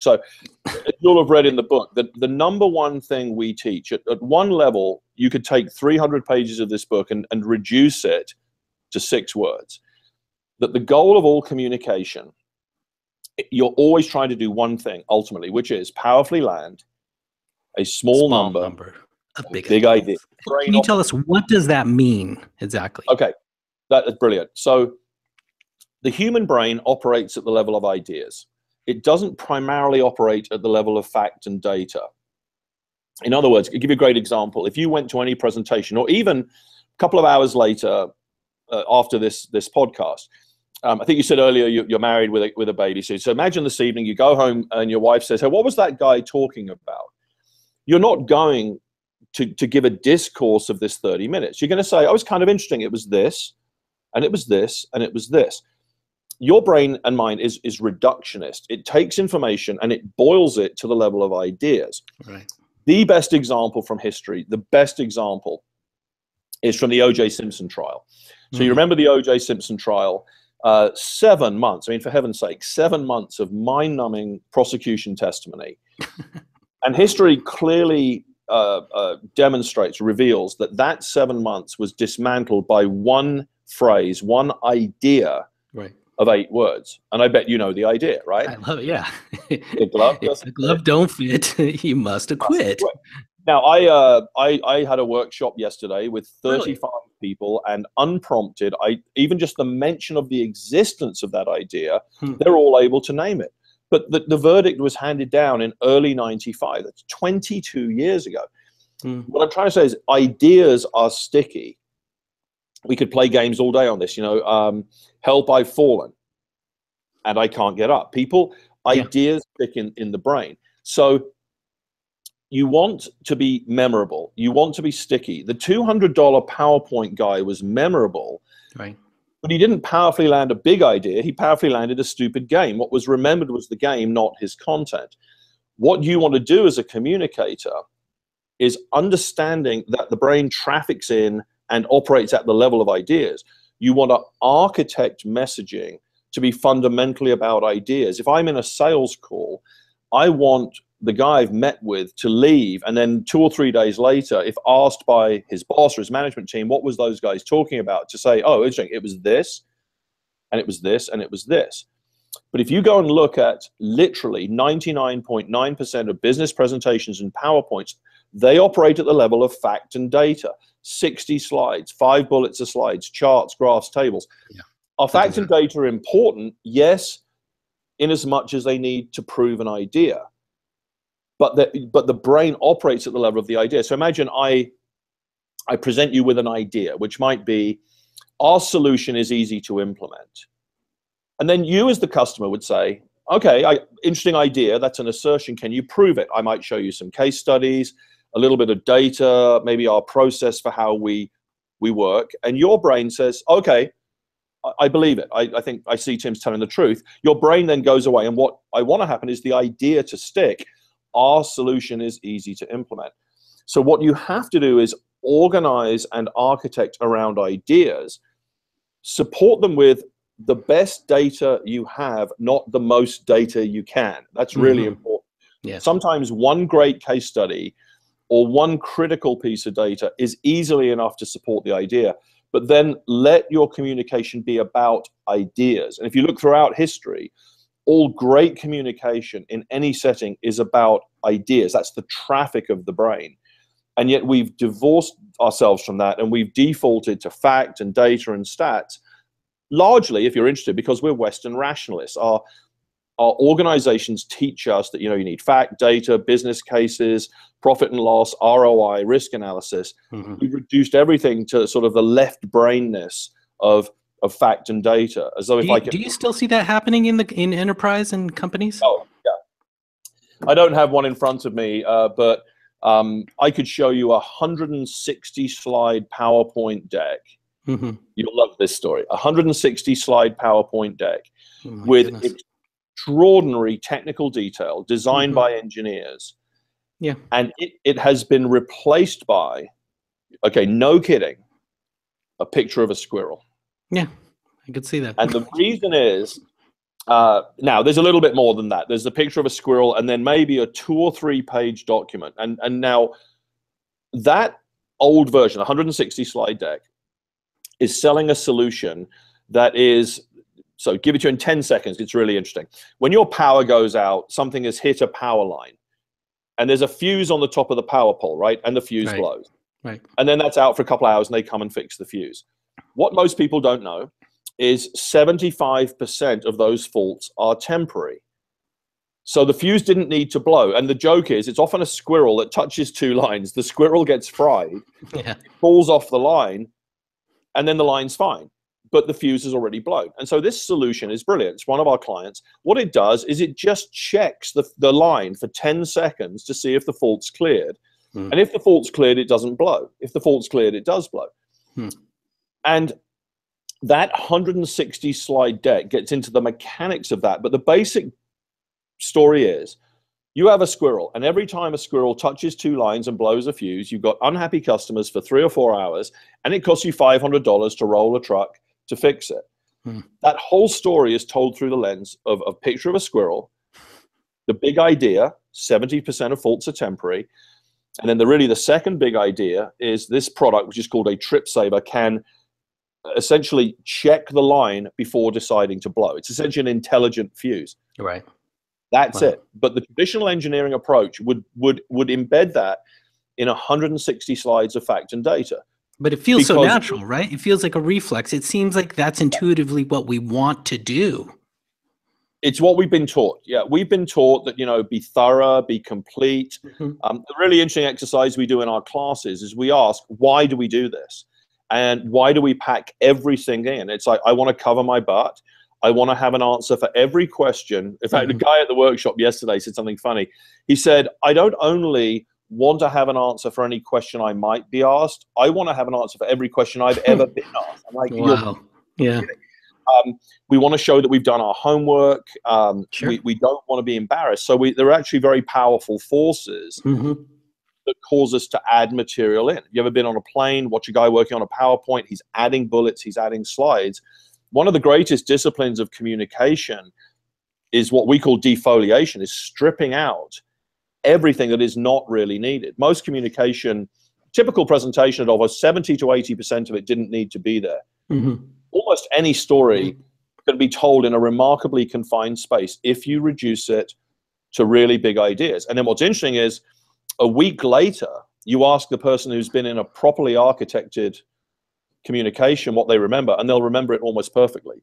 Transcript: So you'll have read in the book that the number one thing we teach, at one level, you could take 300 pages of this book and reduce it to 6 words. That the goal of all communication, you're always trying to do one thing ultimately, which is powerfully land a small number a big idea. Can you tell us, what does that mean exactly? Okay, that is brilliant. So the human brain operates at the level of ideas. It doesn't primarily operate at the level of fact and data. In other words, I'll give you a great example. If you went to any presentation, or even a couple of hours later after this podcast, I think you said earlier you're married with a baby. So imagine this evening you go home and your wife says, hey, what was that guy talking about? You're not going to give a discourse of this 30 minutes. You're going to say, oh, it's kind of interesting. It was this, and it was this, and it was this. Your brain and mine is reductionist. It takes information and it boils it to the level of ideas. Right. The best example from history, the best example is from the O.J. Simpson trial. So you remember the O.J. Simpson trial, 7 months, I mean, for heaven's sake, 7 months of mind-numbing prosecution testimony. And history clearly reveals that 7 months was dismantled by one phrase, one idea. Right. Of 8 words, and I bet you know the idea, right? I love it. Yeah, the glove don't fit. You must acquit. Now, I had a workshop yesterday with 35 people, and unprompted, even just the mention of the existence of that idea, they're all able to name it. But the verdict was handed down in early '95. That's 22 years ago. What I'm trying to say is, ideas are sticky. We could play games all day on this, you know, help, I've fallen and I can't get up. People, ideas stick in the brain. So you want to be memorable. You want to be sticky. The $200 PowerPoint guy was memorable, right? But he didn't powerfully land a big idea. He powerfully landed a stupid game. What was remembered was the game, not his content. What you want to do as a communicator is understanding that the brain traffics in and operates at the level of ideas. You want to architect messaging to be fundamentally about ideas. If I'm in a sales call, I want the guy I've met with to leave, and then 2 or 3 days later, if asked by his boss or his management team, what was those guys talking about, to say, oh, interesting, it was this, and it was this, and it was this. But if you go and look at literally 99.9% of business presentations and PowerPoints, they operate at the level of fact and data. 60 slides, 5 bullets of slides, charts, graphs, tables. Yeah. Are facts and data important? Yes, in as much as they need to prove an idea. But the brain operates at the level of the idea. So imagine I present you with an idea, which might be, our solution is easy to implement. And then you as the customer would say, okay, interesting idea, that's an assertion, can you prove it? I might show you some case studies, a little bit of data, maybe our process for how we work, and your brain says, okay, I believe it. I think I see Tim's telling the truth. Your brain then goes away, and what I want to happen is the idea to stick. Our solution is easy to implement. So what you have to do is organize and architect around ideas, support them with the best data you have, not the most data you can. That's really important. Yeah. Sometimes one great case study or one critical piece of data is easily enough to support the idea. But then let your communication be about ideas. And if you look throughout history, all great communication in any setting is about ideas. That's the traffic of the brain. And yet we've divorced ourselves from that, and we've defaulted to fact and data and stats, largely, if you're interested, because we're Western rationalists. Our organizations teach us that, you know, you need fact, data, business cases, profit and loss, ROI, risk analysis. We've reduced everything to sort of the left brainness of fact and data. As though if do you still see that happening in enterprise and companies? Oh yeah, I don't have one in front of me, but I could show you a 160-slide PowerPoint deck. You'll love this story. 160-slide PowerPoint deck with extraordinary technical detail, designed by engineers. Yeah. And it has been replaced by, okay, no kidding, a picture of a squirrel. Yeah, I could see that. And the reason is, Now, there's a little bit more than that. There's a picture of a squirrel and then maybe a 2- or 3-page document. And now that old version, 160 slide deck, is selling a solution that is, so give it to you in 10 seconds. It's really interesting. When your power goes out, something has hit a power line. And there's a fuse on the top of the power pole, right? And the fuse blows. Right. And then that's out for a couple of hours and they come and fix the fuse. What most people don't know is 75% of those faults are temporary. So the fuse didn't need to blow. And the joke is, it's often a squirrel that touches two lines. The squirrel gets fried, falls off the line, and then the line's fine. But the fuse is already blown. And so this solution is brilliant. It's one of our clients. What it does is it just checks the line for 10 seconds to see if the fault's cleared. Mm. And if the fault's cleared, it doesn't blow. If the fault's cleared, it does blow. Mm. And that 160 slide deck gets into the mechanics of that. But the basic story is, you have a squirrel, and every time a squirrel touches two lines and blows a fuse, you've got unhappy customers for 3 or 4 hours, and it costs you $500 to roll a truck to fix it. Hmm. That whole story is told through the lens of a picture of a squirrel, the big idea, 70% of faults are temporary, and then the second big idea is this product, which is called a trip saver, can essentially check the line before deciding to blow. It's essentially an intelligent fuse. Right. That's it. But the traditional engineering approach would embed that in 160 slides of fact and data. But it feels so natural, right? It feels like a reflex. It seems like that's intuitively what we want to do. It's what we've been taught. Yeah, we've been taught that, you know, be thorough, be complete. Mm-hmm. The really interesting exercise we do in our classes is we ask, why do we do this? And why do we pack everything in? It's like, I want to cover my butt. I want to have an answer for every question. In fact, the guy at the workshop yesterday said something funny. He said, I don't only want to have an answer for any question I might be asked, I want to have an answer for every question I've ever been asked. I'm like, wow. Yeah. We want to show that we've done our homework. We don't want to be embarrassed. So there are actually very powerful forces that cause us to add material in. You ever been on a plane, watch a guy working on a PowerPoint, he's adding bullets, he's adding slides. One of the greatest disciplines of communication is what we call defoliation, is stripping out everything that is not really needed. Most communication, typical presentation at almost 70 to 80% of it didn't need to be there. Mm-hmm. Almost any story can be told in a remarkably confined space if you reduce it to really big ideas. And then what's interesting is, a week later, you ask the person who's been in a properly architected communication what they remember, and they'll remember it almost perfectly.